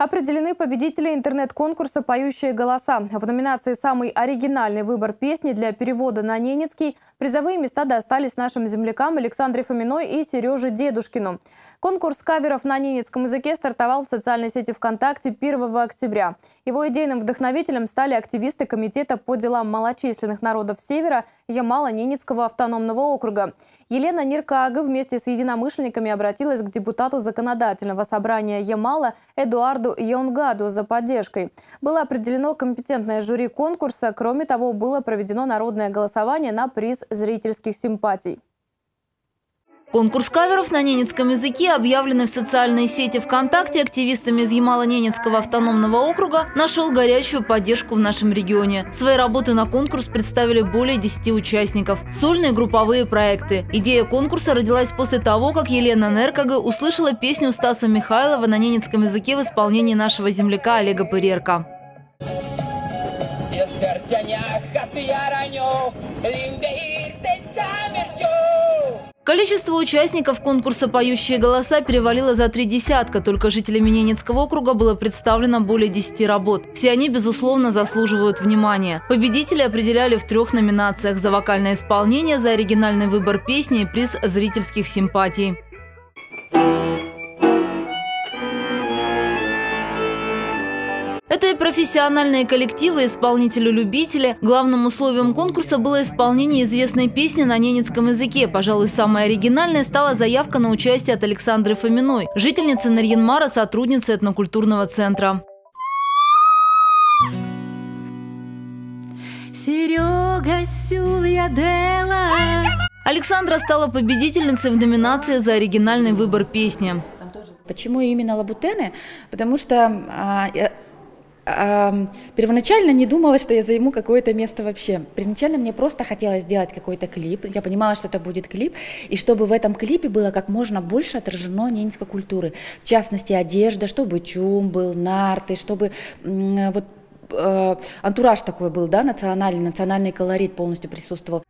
Определены победители интернет-конкурса «Поющие голоса». В номинации «Самый оригинальный выбор песни для перевода на ненецкий» призовые места достались нашим землякам Александре Фоминой и Сереже Дедушкину. Конкурс каверов на ненецком языке стартовал в социальной сети ВКонтакте 1 октября. Его идейным вдохновителем стали активисты Комитета по делам малочисленных народов Севера Ямало-Ненецкого автономного округа. Елена Неркагы вместе с единомышленниками обратилась к депутату законодательного собрания Ямала Эдуарду Яунгаду за поддержкой. Было определено компетентное жюри конкурса. Кроме того, было проведено народное голосование на приз зрительских симпатий. Конкурс каверов на ненецком языке, объявленный в социальной сети ВКонтакте активистами из Ямало-Ненецкого автономного округа, нашел горячую поддержку в нашем регионе. Свои работы на конкурс представили более 10 участников. Сольные групповые проекты. Идея конкурса родилась после того, как Елена Неркагы услышала песню Стаса Михайлова на ненецком языке в исполнении нашего земляка Олега Пырерка. Количество участников конкурса «Поющие голоса» перевалило за 30, только жителями Ненецкого округа было представлено более 10 работ. Все они, безусловно, заслуживают внимания. Победители определяли в 3 номинациях: за вокальное исполнение, за оригинальный выбор песни и приз зрительских симпатий. Это и профессиональные коллективы, исполнители-любители. Главным условием конкурса было исполнение известной песни на ненецком языке. Пожалуй, самой оригинальной стала заявка на участие от Александры Фоминой, жительницы Нарьян-Мара, сотрудницы этнокультурного центра. Серега, Сюлья, Дела. Александра стала победительницей в номинации за оригинальный выбор песни. Почему именно лабутены? Потому что первоначально не думала, что я займу какое-то место вообще. Первоначально мне просто хотелось сделать какой-то клип. Я понимала, что это будет клип, и чтобы в этом клипе было как можно больше отражено ненецкой культуры. В частности, одежда, чтобы чум был, нарты, чтобы вот антураж такой был, да, национальный колорит полностью присутствовал.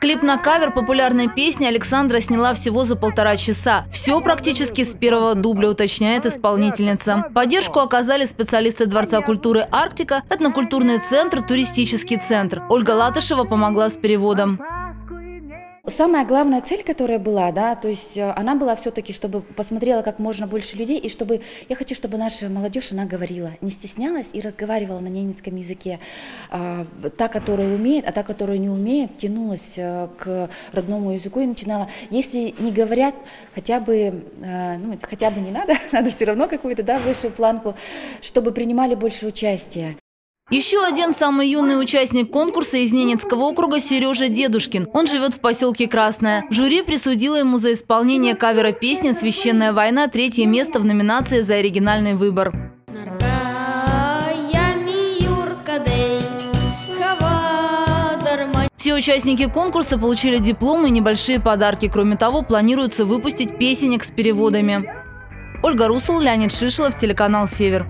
Клип на кавер популярной песни Александра сняла всего за 1,5 часа. Все практически с первого дубля, уточняет исполнительница. Поддержку оказали специалисты Дворца культуры «Арктика», этнокультурный центр, туристический центр. Ольга Латышева помогла с переводом. Самая главная цель, которая была, да, то есть она была все-таки, чтобы посмотрела как можно больше людей, и чтобы, я хочу, чтобы наша молодежь, она говорила, не стеснялась и разговаривала на ненецком языке. Та, которая умеет, а та, которая не умеет, тянулась к родному языку и начинала. Если не говорят, хотя бы не надо, надо все равно какую-то, да, высшую планку, чтобы принимали больше участия. Еще один самый юный участник конкурса из Ненецкого округа — Сережа Дедушкин. Он живет в поселке Красное. Жюри присудило ему за исполнение кавера песни «Священная война» 3-е место в номинации за оригинальный выбор. Все участники конкурса получили дипломы и небольшие подарки. Кроме того, планируется выпустить песенник с переводами. Ольга Русл, Леонид Шишилов, телеканал «Север».